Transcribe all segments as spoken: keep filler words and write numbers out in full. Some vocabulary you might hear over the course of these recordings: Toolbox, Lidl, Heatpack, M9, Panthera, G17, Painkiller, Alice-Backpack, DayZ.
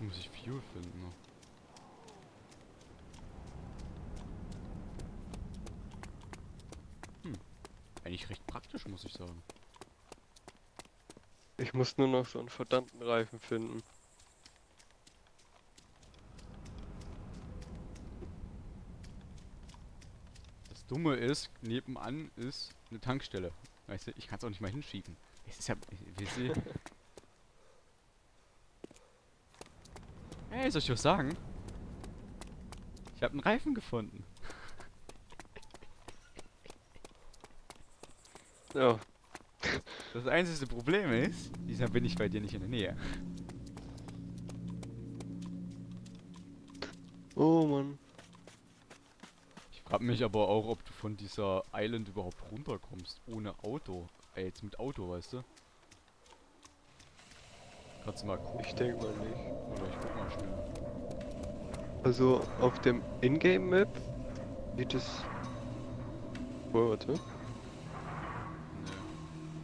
Dazu muss ich Fuel finden noch. Hm. Eigentlich recht praktisch, muss ich sagen. Ich muss nur noch so einen verdammten Reifen finden. Das Dumme ist, nebenan ist eine Tankstelle. Weißt du, ich kann es auch nicht mal hinschieben. Es ist ja... Weißt du, hey, soll ich was sagen? Ich habe einen Reifen gefunden. Ja. Das einzige Problem ist, dieser bin ich bei dir nicht in der Nähe. Oh Mann. Ich frag mich aber auch, ob du von dieser Island überhaupt runterkommst, ohne Auto. Ey, jetzt mit Auto, weißt du? Kannst du mal gucken? Ich denke mal nicht. Oder ich guck mal schnell. Also, auf dem Ingame-Map geht es... Oh, warte.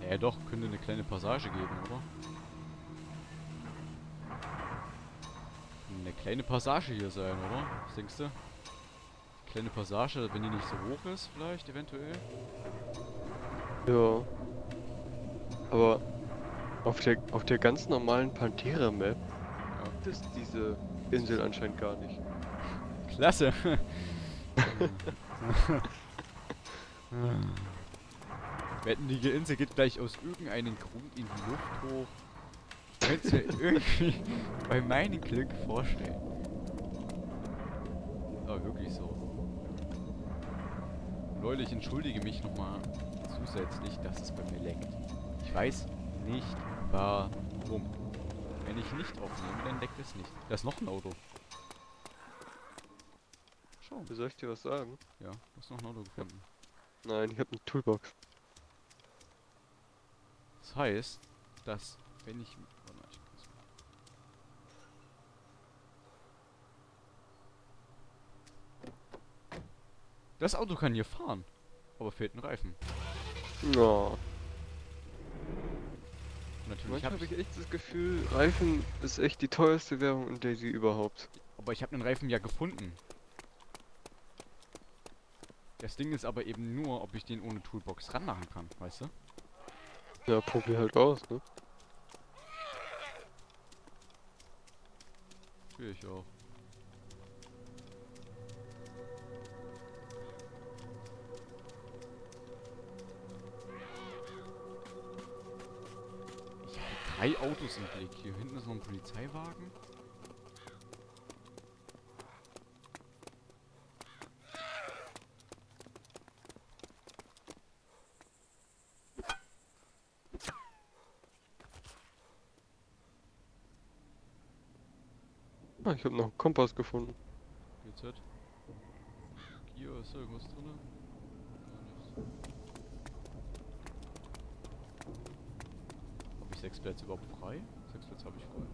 Ja doch, könnte eine kleine Passage geben, oder? Eine kleine Passage hier sein, oder? Was denkst du? Kleine Passage, wenn die nicht so hoch ist, vielleicht, eventuell? Ja. Aber auf der auf der ganz normalen Panthera-Map gibt es diese Insel anscheinend gar nicht. Klasse! Die Insel geht gleich aus irgendeinem Grund in die Luft hoch. Könntest du dir irgendwie bei meinem Glück vorstellen. Aber wirklich so. Leute, ich entschuldige mich nochmal zusätzlich, dass es bei mir leckt. Ich weiß nicht warum. Wenn ich nicht aufnehme, dann leckt es nicht. Da ist noch ein Auto. Schau. Soll ich dir was sagen? Ja, du hast noch ein Auto gefunden. Nein, ich habe eine Toolbox. Das heißt, dass wenn ich... Warte mal, ich kann es mal. Das Auto kann hier fahren, aber fehlt ein Reifen. No. Natürlich habe ich echt das Gefühl, Reifen ist echt die teuerste Währung in DayZ überhaupt. Aber ich habe einen Reifen ja gefunden. Das Ding ist aber eben nur, ob ich den ohne Toolbox ranmachen kann, weißt du? Ja, probier halt aus, ne? Fühl ich auch. Ich habe drei Autos im Blick. Hier hinten ist noch ein Polizeiwagen. Ich habe noch einen Kompass gefunden. G Z. Hier ist irgendwas drin. Habe ich sechs Plätze überhaupt frei? Sechs Plätze habe ich frei.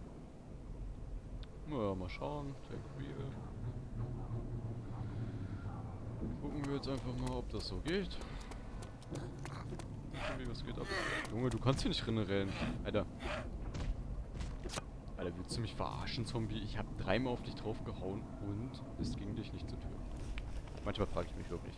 Naja, mal schauen. Take real. Gucken wir jetzt einfach mal, ob das so geht. Wie was geht ab? Junge, du kannst hier nicht rennen. Alter. Alter, willst du mich verarschen, Zombie? Ich hab dreimal auf dich drauf gehauen und es ging dich nicht zur Tür. Manchmal frage ich mich wirklich.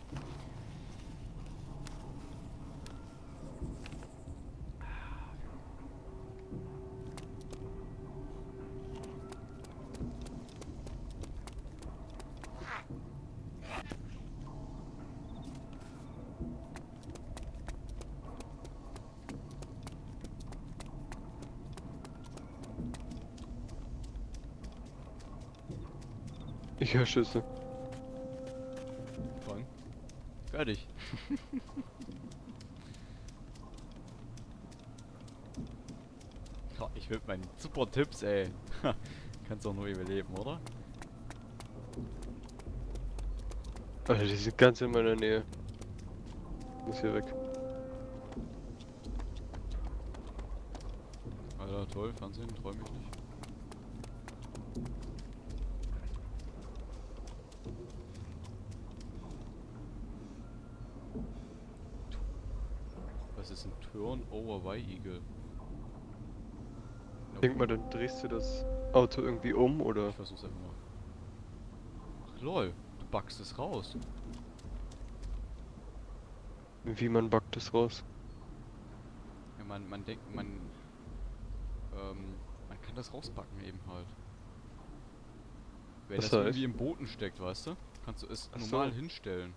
Ich höre Schüsse. Wann? Fertig. Ich will meinen super Tipps, ey. Kannst doch nur überleben, oder? Alter, die sind ganz in meiner Nähe. Ich muss hier weg. Alter, toll, Fernsehen, träum ich nicht. Das ist ein Turn-Over-Y-Eagle. Ich denke mal, dann drehst du das Auto irgendwie um, oder? Ich versuch's einfach mal. Ach lol, du backst es raus. Wie man backt es raus? Ja, man, man denkt, man... Ähm, man kann das rausbacken eben halt. Wenn das, das heißt? Irgendwie im Boden steckt, weißt du? Kannst du es Ach normal so. hinstellen.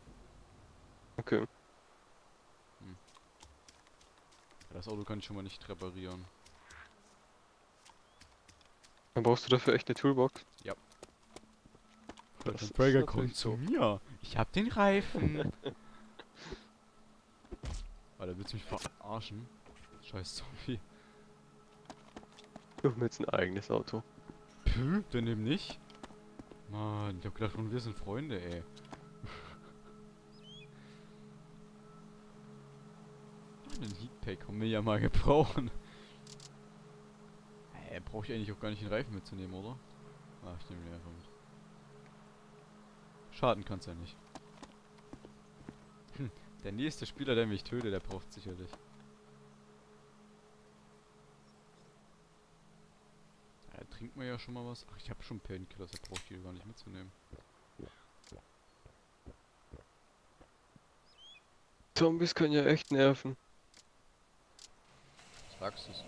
Okay. Hm. Das Auto kann ich schon mal nicht reparieren. Dann brauchst du dafür echt eine Toolbox? Ja. Das Breaker kommt zu mir. Ich hab den Reifen. Alter, willst du mich verarschen? Scheiß Zombie. Wir haben jetzt ein eigenes Auto. Puh, dann eben nicht. Mann, ich hab gedacht, wir sind Freunde, ey. Den Heatpack haben wir ja mal gebrauchen. Hä, brauche ich eigentlich auch gar nicht den Reifen mitzunehmen, oder? Ah, ich nehme den einfach mit. Schaden kann's ja nicht. Hm, der nächste Spieler, der mich tötet, der braucht sicherlich. Ja, trinkt man ja schon mal was. Ach, ich habe schon Painkiller, da brauche ich die gar nicht mitzunehmen. Zombies können ja echt nerven. Sagst du's.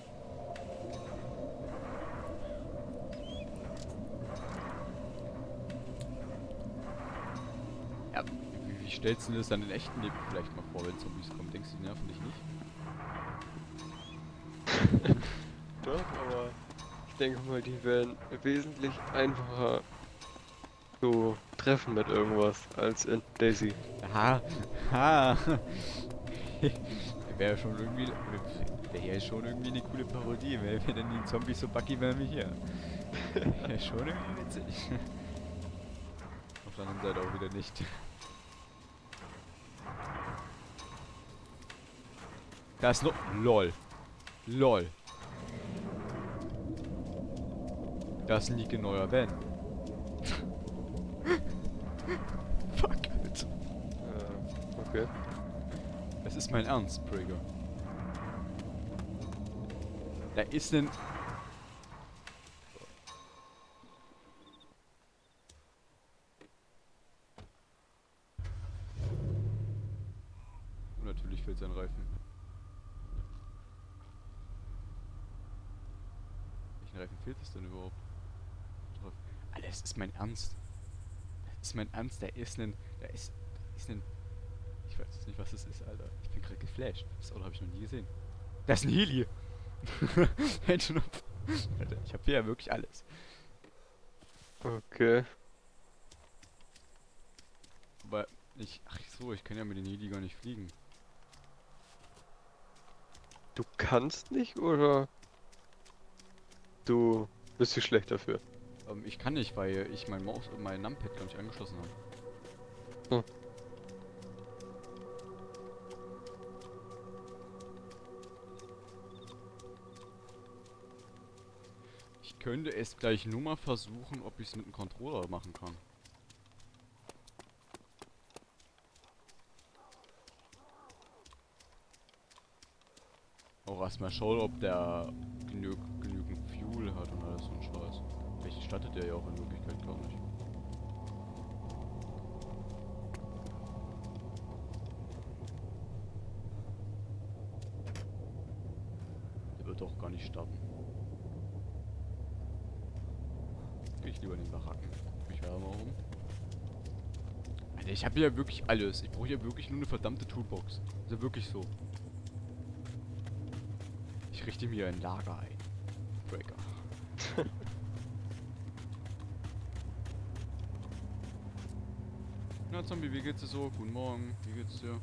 Ja, wie, wie stellst du dir das dann in echten Leben vielleicht mal vor, wenn Zombies kommen? Denkst du, die nerven dich nicht? Doch, aber ich denke mal, die werden wesentlich einfacher zu treffen mit irgendwas als in DayZ. Aha, aha. Wäre schon irgendwie... Wäre ja schon irgendwie eine coole Parodie, wenn wir dann die Zombies so buggy wären wie hier. Wäre schon irgendwie witzig. Auf der anderen Seite auch wieder nicht. Da ist noch... LOL. LOL. Da ist ein Leak in neuer Van. Fuck, Alter. Uh, okay. Das ist mein Ernst, Prigger. Da ist ein... Und natürlich fehlt sein Reifen. Welchen Reifen fehlt es denn überhaupt? Alter, das ist mein Ernst. Das ist mein Ernst, da ist ein... Da ist... Da ist ein... Ich weiß jetzt nicht, was das ist, Alter. Ich bin gerade geflasht. Das Auto habe ich noch nie gesehen. Das ist ein Heli! Alter, ich hab hier ja wirklich alles. Okay. Aber ich... Ach so, ich kann ja mit den Heli gar nicht fliegen. Du kannst nicht, oder... Du... Bist du schlecht dafür? Ähm, ich kann nicht, weil ich mein Maus und mein Numpad gar nicht angeschlossen habe. Hm. Ich könnte es gleich nur mal versuchen, ob ich es mit dem Controller machen kann. Auch erstmal schauen, ob der genü genügend Fuel hat und alles so ein Scheiß. Vielleicht stattet der ja auch in Wirklichkeit gar nicht. Der wird doch gar nicht starten. Ich lieber den Baracken. Ich werde mal rum. Alter, ich habe ja wirklich alles. Ich brauche ja wirklich nur eine verdammte Toolbox. Ist ja wirklich so. Ich richte mir ein Lager ein. Breaker. Na Zombie, wie geht's dir so? Guten Morgen. Wie geht's dir?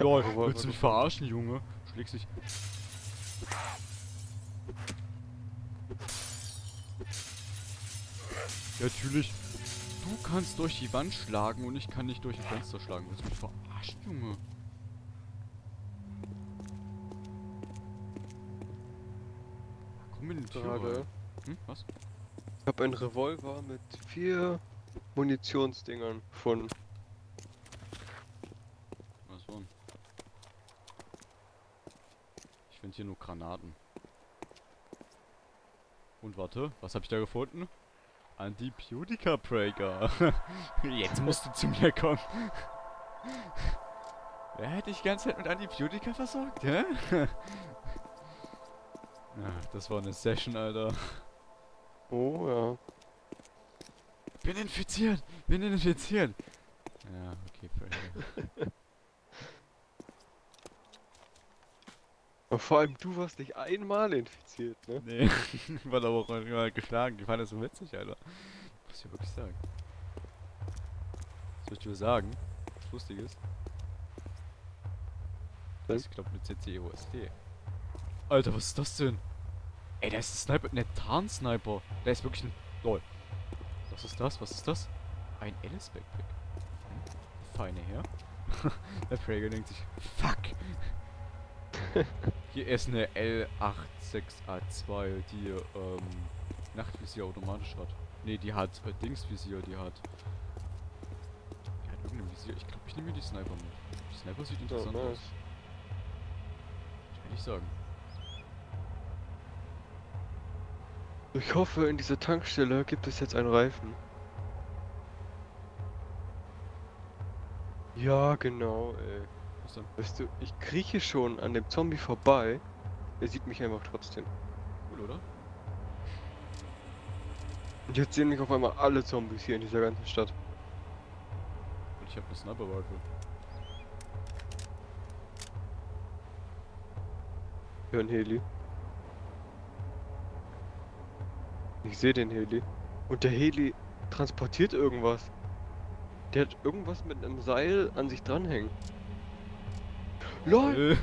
Lol, willst du mich verarschen, Junge? Schlägst dich. Ja, natürlich. Du kannst durch die Wand schlagen und ich kann nicht durch ein Fenster schlagen. Willst du mich verarschen, Junge? Komm in die Tür. Hm, was? Ich habe einen Revolver mit vier Munitionsdingern gefunden. Was war? Ich finde hier nur Granaten. Und warte, was habe ich da gefunden? Antibiotika-Breaker. Jetzt musst du zu mir kommen. Wer hat dich die ganze Zeit mit Antibiotika versorgt, hä? Ach, das war eine Session, Alter. Oh, ja. Bin infiziert! Bin infiziert! Ja, okay, fair. Und vor allem, du warst nicht einmal infiziert, ne? Nee, ich war da auch mal geschlagen. Die fand das so witzig, Alter. Muss ich wirklich sagen. Soll ich dir sagen? Was lustig ist? Das ist, glaube ich, eine C C O S D. Alter, was ist das denn? Ey, da ist ein Sniper, ne Tarnsniper. Da ist wirklich ein... Lol. Was ist das? Was ist das? Ein Alice-Backpack. Hm? Feine her. Der Prager denkt sich... Fuck! Hier ist eine L achtundsechzig A zwei, die ähm... Nachtvisier automatisch hat. Ne, die hat äh, Dingsvisier, die hat... Die hat irgendein Visier. Ich glaube, ich nehme mir die Sniper mit. Die Sniper sieht interessant oh, nice. aus. Ich will nicht sagen. Ich hoffe, in dieser Tankstelle gibt es jetzt einen Reifen. Ja, genau, ey. Was denn? Weißt du, ich krieche schon an dem Zombie vorbei. Er sieht mich einfach trotzdem. Cool, oder? Und jetzt sehen mich auf einmal alle Zombies hier in dieser ganzen Stadt. Und ich habe eine Sniper-Waffe. Hör ein Heli. Ich sehe den Heli. Und der Heli transportiert irgendwas. Der hat irgendwas mit einem Seil an sich dranhängen. LOL! Äh,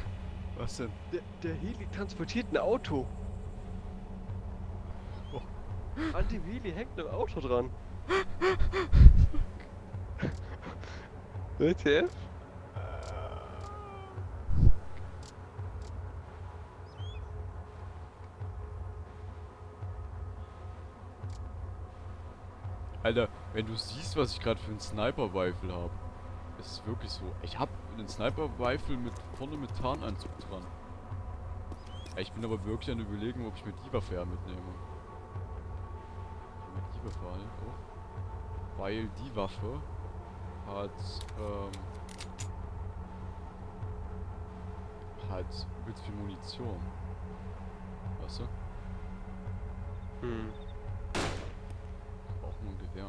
was denn? Der, der Heli transportiert ein Auto. Oh. An dem Heli hängt ein Auto dran. W T F? Alter, wenn du siehst, was ich gerade für einen Sniper-Rifle habe, ist es wirklich so. Ich habe einen Sniper-Rifle mit vorne mit Tarnanzug dran. Ich bin aber wirklich an der Überlegung, ob ich mir die Waffe mitnehme. Ich nehme die Waffe halt auch. Weil die Waffe hat, ähm, hat übelst viel Munition. Weißt du? Hm. Ja.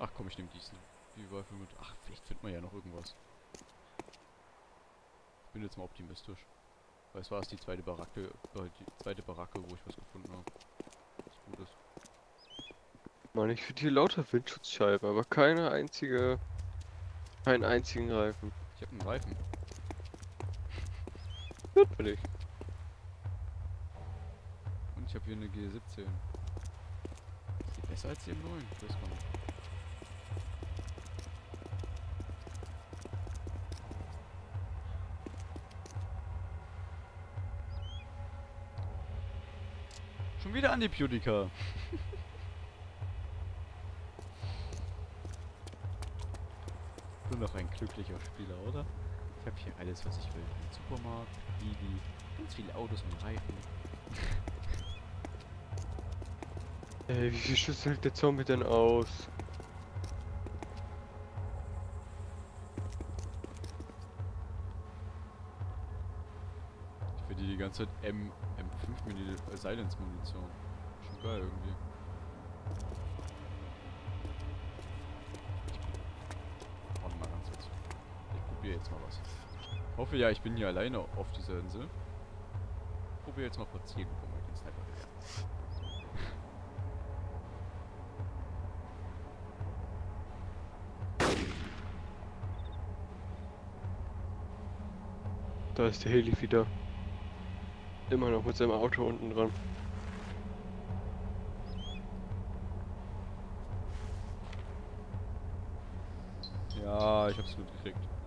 Ach komm, ich nehme diesen. Die Waffe mit. Ach, vielleicht findet man ja noch irgendwas. Ich bin jetzt mal optimistisch. Weil es war erst die zweite Baracke, äh, die zweite Baracke, wo ich was gefunden habe. Was Gutes. Mann, ich finde hier lauter Windschutzscheiben, aber keine einzige. Keinen einzigen Reifen. Ich hab einen Reifen. Gut für dich. Und ich hab hier eine G siebzehn. Ist die besser als die M neun? Ich weiß gar nicht. Schon wieder Antibiotika. Noch ein glücklicher Spieler, oder? Ich habe hier alles, was ich will. Ein Supermarkt, Lidl, ganz viele Autos und Reifen. Ey, wie viel Schüsse hält der Zombie denn aus? Ich finde die ganze Zeit M, M fünf mit der Silence-Munition. Schon geil irgendwie. Jetzt mal was. Ich hoffe ja, ich bin hier alleine auf dieser Insel. Ich probiere jetzt mal spazieren, wo man den Sniper ist. Da ist der Heli wieder. Immer noch mit seinem Auto unten dran. Ja, ich hab's mitgekriegt.